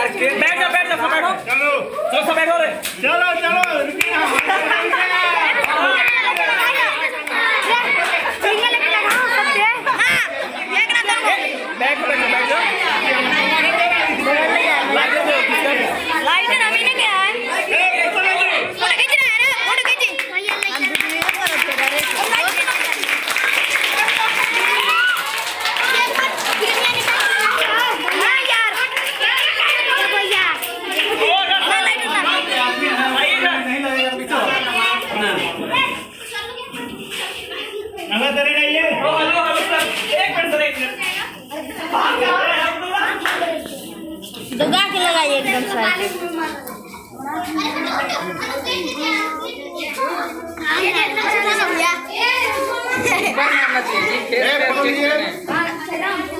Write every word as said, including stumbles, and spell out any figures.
यार बैठ जा बैठ जा सब बैठो चलो सब सब बैठो रे चलो चलो रुकिए सिंगल में लगाओ सब दे हां एक ना देखो बैठ बैठ बैठ जाओ लाइटर अभी ने क्या है फोटो खींच रहा है फोटो खींच हम वीडियो पर अपलोड कर रहे हैं दगा के लगाइए एकदम सही।